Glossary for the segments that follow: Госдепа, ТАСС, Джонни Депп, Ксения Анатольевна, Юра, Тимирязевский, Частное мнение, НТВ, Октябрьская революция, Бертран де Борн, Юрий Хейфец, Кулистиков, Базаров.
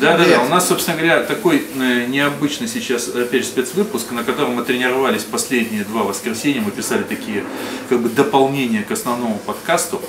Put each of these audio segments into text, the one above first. Да, у нас, собственно говоря, такой необычный сейчас, опять же, спецвыпуск, на котором мы тренировались последние два воскресенья, мы писали такие, как бы, дополнения к основному подкасту,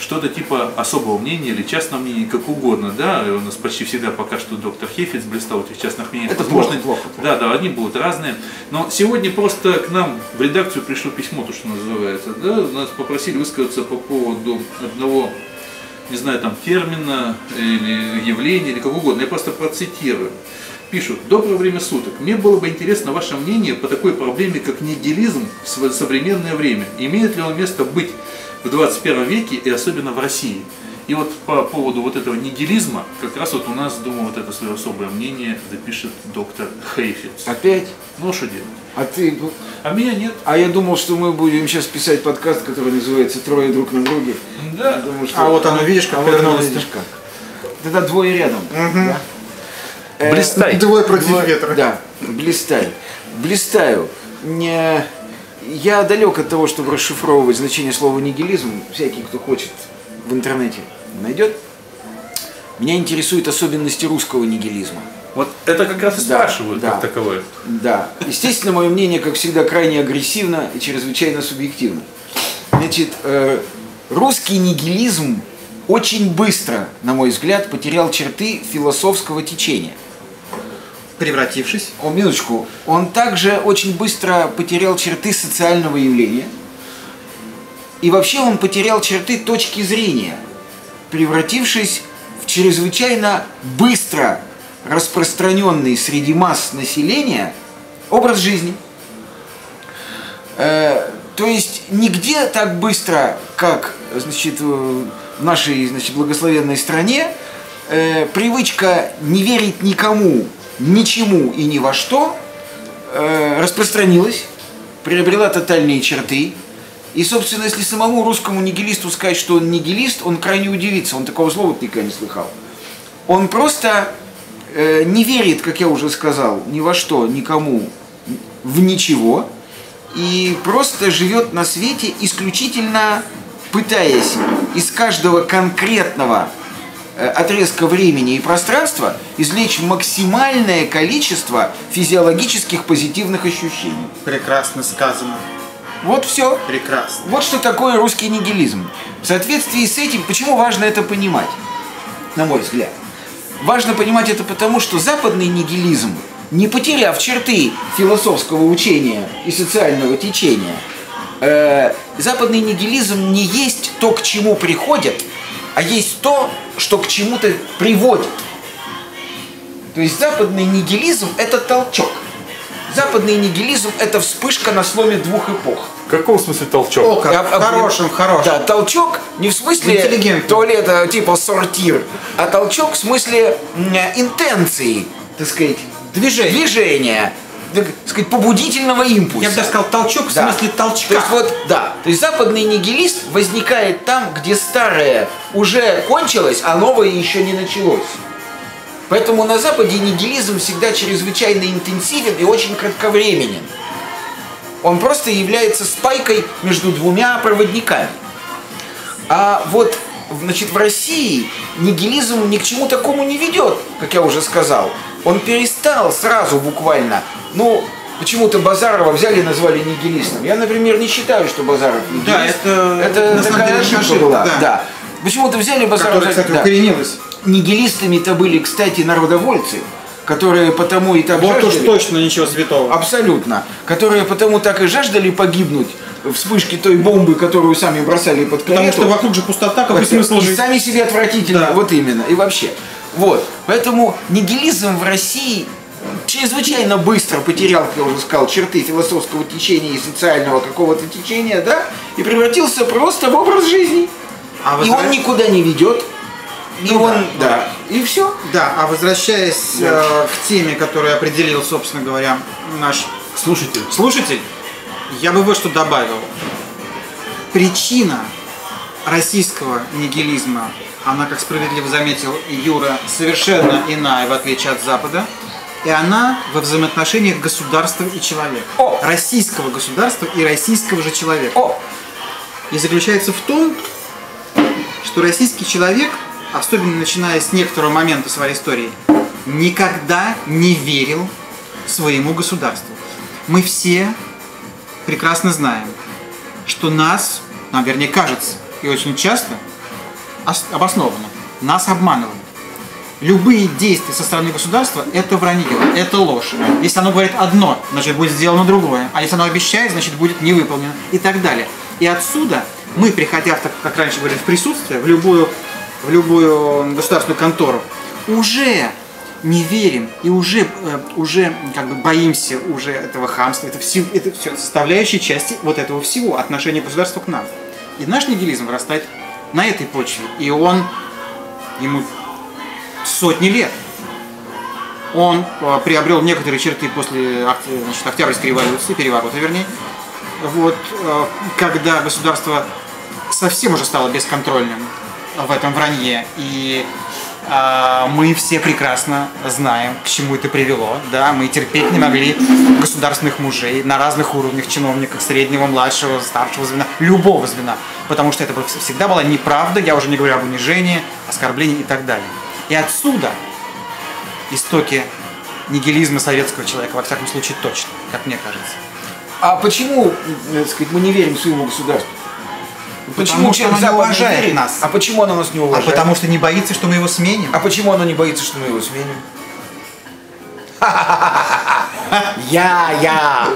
что-то типа особого мнения или частного мнения, как угодно, да, и у нас почти всегда пока что доктор Хейфец блистал в этих частных мнениях. Это возможно, плохо. Да, они будут разные, но сегодня просто к нам в редакцию пришло письмо, то, что называется, да, нас попросили высказаться по поводу одного, не знаю, там, термина или явления, или как угодно, я просто процитирую. Пишут: «Доброе время суток. Мне было бы интересно ваше мнение по такой проблеме, как нигилизм в современное время. Имеет ли он место быть в 21 веке и особенно в России?» И вот по поводу вот этого нигилизма, как раз вот у нас, думаю, вот это свое особое мнение запишет доктор Хейфец. Опять? Ну, что делать? А ты? А меня нет. А я думал, что мы будем сейчас писать подкаст, который называется «Трое друг на друге». Да. Думаю, что... А вот оно, видишь, как повернулось. Тогда двое рядом. Угу. Да? Блистай. Двое против ветра. Да, блистай. Блистаю. Не... Я далек от того, чтобы расшифровывать значение слова «нигилизм». Всякий, кто хочет, в интернете найдет. Меня интересуют особенности русского нигилизма. Вот это как раз и спрашивают, да, как таковое. Да. Естественно, мое мнение, как всегда, крайне агрессивно и чрезвычайно субъективно. Значит, русский нигилизм очень быстро, на мой взгляд, потерял черты философского течения. Превратившись? О, минуточку. Он также очень быстро потерял черты социального явления. И вообще он потерял черты точки зрения, превратившись в чрезвычайно быстро распространенный среди масс населения образ жизни. То есть нигде так быстро, как, значит, в нашей, значит, благословенной стране, привычка не верить никому, ничему и ни во что распространилась, приобрела тотальные черты. И, собственно, если самому русскому нигилисту сказать, что он нигилист, он крайне удивится, он такого слова никогда не слыхал. Он просто не верит, как я уже сказал, ни во что, никому, в ничего, и просто живет на свете, исключительно пытаясь из каждого конкретного отрезка времени и пространства извлечь максимальное количество физиологических позитивных ощущений. Прекрасно сказано. Вот все. Прекрасно. Вот что такое русский нигилизм. В соответствии с этим, почему важно это понимать, на мой взгляд? Важно понимать это потому, что западный нигилизм, не потеряв черты философского учения и социального течения, западный нигилизм не есть то, к чему приходят, а есть то, что к чему-то приводит. То есть западный нигилизм – это толчок. Западный нигилизм – это вспышка на сломе двух эпох. В каком смысле толчок? О, как. Хорошим. Да, толчок не в смысле туалета типа сортир, а толчок в смысле интенции, так сказать, движения, так сказать, побудительного импульса. Я бы так сказал, толчок в смысле толчка. То есть вот, да, то есть западный нигилист возникает там, где старое уже кончилось, а новое еще не началось. Поэтому на Западе нигилизм всегда чрезвычайно интенсивен и очень кратковременен. Он просто является спайкой между двумя проводниками. А вот, значит, в России нигилизм ни к чему такому не ведет, как я уже сказал. Он перестал сразу буквально. Ну, почему-то Базарова взяли и назвали нигилистом. Я, например, не считаю, что Базаров нигилист. Да, это такая ошибка была. Да. Почему-то взяли Базарова... Которая, кстати, укоренилась. Нигилистами-то были, кстати, народовольцы, которые потому и так вот жаждали... Вот уж точно ничего святого. Абсолютно. Которые потому так и жаждали погибнуть вспышки той бомбы, которую сами бросали под карету. Потому что вокруг же пустота, какой смысл жить. Сами себе отвратительно, да. Вот именно, и вообще. Вот. Поэтому нигилизм в России чрезвычайно быстро потерял, как я уже сказал, черты философского течения и социального какого-то течения, да, и превратился просто в образ жизни. И он никуда не ведет. И он, да, И все. Да, а возвращаясь к теме, которую определил, собственно говоря, наш слушатель, я бы вот что добавил. Причина российского нигилизма, она, как справедливо заметил Юра, совершенно иная, в отличие от Запада. И она во взаимоотношениях государства и человека. Российского государства и российского же человека. И заключается в том, что российский человек, особенно начиная с некоторого момента своей истории, никогда не верил своему государству. Мы все прекрасно знаем, что нас, нам вернее кажется, и очень часто, обоснованно, нас обманывают. Любые действия со стороны государства – это вранье, это ложь. Если оно говорит одно, значит, будет сделано другое. А если оно обещает, значит, будет не выполнено. И так далее. И отсюда мы, приходя, как раньше говорили, в присутствие, в любую государственную контору, уже не верим и уже как бы боимся уже этого хамства. Это все составляющие части вот этого всего, отношения государства к нам. И наш нигилизм вырастает на этой почве. И ему сотни лет. Он приобрел некоторые черты после Октябрьской революции, переворота вернее, вот, когда государство совсем уже стало бесконтрольным в этом вранье. И мы все прекрасно знаем, к чему это привело. Да, мы терпеть не могли государственных мужей на разных уровнях, чиновников, среднего, младшего, старшего звена, любого звена. Потому что это всегда была неправда, я уже не говорю об унижении, оскорблении и так далее. И отсюда истоки нигилизма советского человека, во всяком случае, точно, как мне кажется. А почему, так сказать, мы не верим своему государству? Почему человек не уважает нас? А почему оно нас не уважает? А потому что не боится, что мы его сменим. А почему оно не боится, что мы его сменим? Я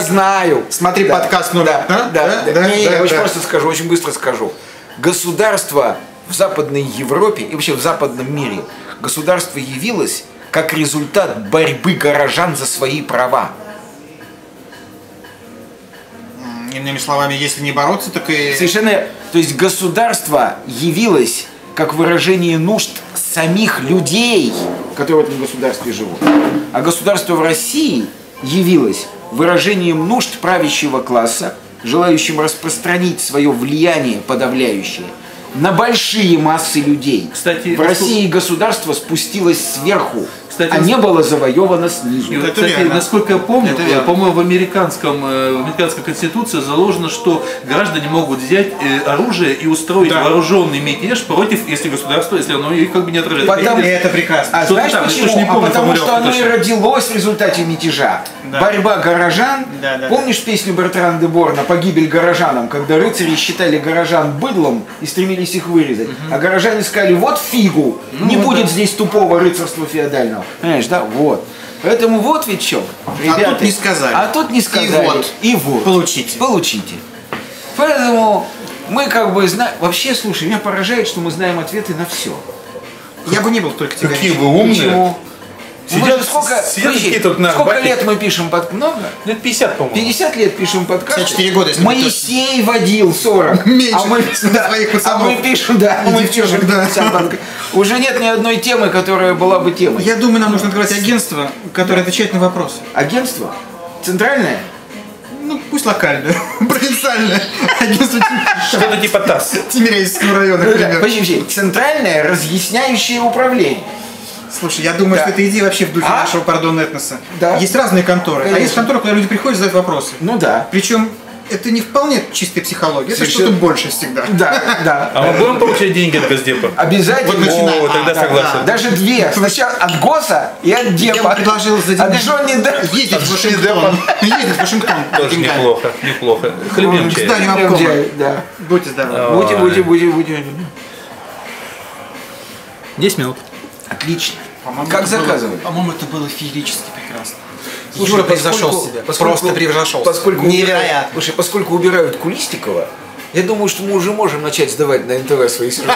знаю. Смотри подкаст, я очень просто скажу, очень быстро скажу. Государство в Западной Европе и вообще в западном мире государство явилось как результат борьбы горожан за свои права. Иными словами, если не бороться, так и... Совершенно. То есть государство явилось как выражение нужд самих людей, которые в этом государстве живут. А государство в России явилось выражением нужд правящего класса, желающим распространить свое влияние подавляющее на большие массы людей. Кстати, в России государство спустилось сверху, а не было завоевано снизу. Это, кстати, насколько я помню, в американской конституции заложено, что граждане могут взять оружие и устроить вооруженный мятеж против, если государство, если оно их как бы не отражает. Это прекрасно. А знаешь почему? Потому что оно и родилось в результате мятежа. Да. Борьба горожан. Да. Помнишь песню Бертрана де Борна «Погибель горожанам», когда рыцари считали горожан быдлом и стремились их вырезать, а горожане сказали: вот фигу, не будет здесь тупого рыцарства феодального. Понимаешь, да? Вот. Поэтому вот ведь чё, ребята. А тут не сказали. И вот. Получите. Поэтому мы как бы знаем... Вообще, слушай, меня поражает, что мы знаем ответы на все. Я бы не был только тебя. Какие вы умные. Сколько лет мы пишем подкаст? Много? Лет 50, по-моему. 50 лет пишем подкаст. 54 года. Моисей водил 40. Меньше. А мы пишем, да. Мы пишем, да. Уже нет ни одной темы, которая была бы темой. Я думаю, нам нужно открывать агентство, которое отвечает на вопросы. Агентство? Центральное? Ну, пусть локальное, провинциальное. Агентство что-то типа ТАСС. Тимирязевского района, например. Почти. Центральное разъясняющее управление. Слушай, я думаю, что это идея вообще в духе нашего, этноса. Да. Есть разные конторы, конечно. А есть конторы, куда люди приходят задать вопросы. Ну да. Причем это не вполне чистая психология, совершенно... это что-то больше всегда. Да. А мы будем получать деньги от Госдепа? Обязательно. Вот начинаем. Тогда согласен. Даже две. Сначала от Госа и от Депа. Я предложил за деньги. От Джонни Деппа. Едет в Вашингтон. Тоже неплохо. Хлебнем чай. Да. Будьте здоровы. Будьте. 10 минут. Отлично. Как заказывать? По-моему, это было феерически прекрасно. Юра превзошел себя. Просто превзошел. Невероятно. Слушай, поскольку убирают Кулистикова, я думаю, что мы уже можем начать сдавать на НТВ свои сюжеты.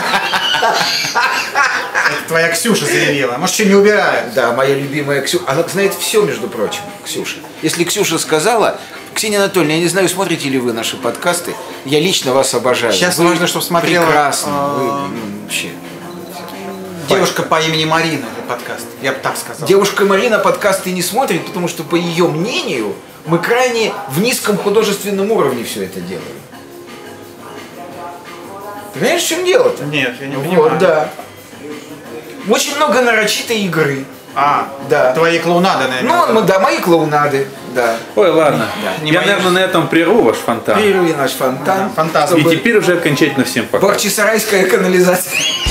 Это твоя Ксюша заявила. Может, что не убирают? Да, моя любимая Ксюша. Она знает все, между прочим, Ксюша. Если Ксюша сказала... Ксения Анатольевна, я не знаю, смотрите ли вы наши подкасты. Я лично вас обожаю. Сейчас важно, чтобы смотрела... Прекрасно. Вообще... Девушка по имени Марина подкаст, я бы так сказал. Девушка Марина подкасты не смотрит, потому что, по ее мнению, мы крайне в низком художественном уровне все это делаем. Ты понимаешь, в чем дело-то? Нет, я не понимаю. Вот, да. Очень много нарочитой игры. А, да. Твои клоунады, наверное. Ну, да, мои клоунады, да. Ой, ладно. Да. Я, наверное, на этом прерву ваш фонтан. Прерви наш фонтан. Да, фантастика. И теперь уже окончательно всем пока. Бахчисарайская канализация.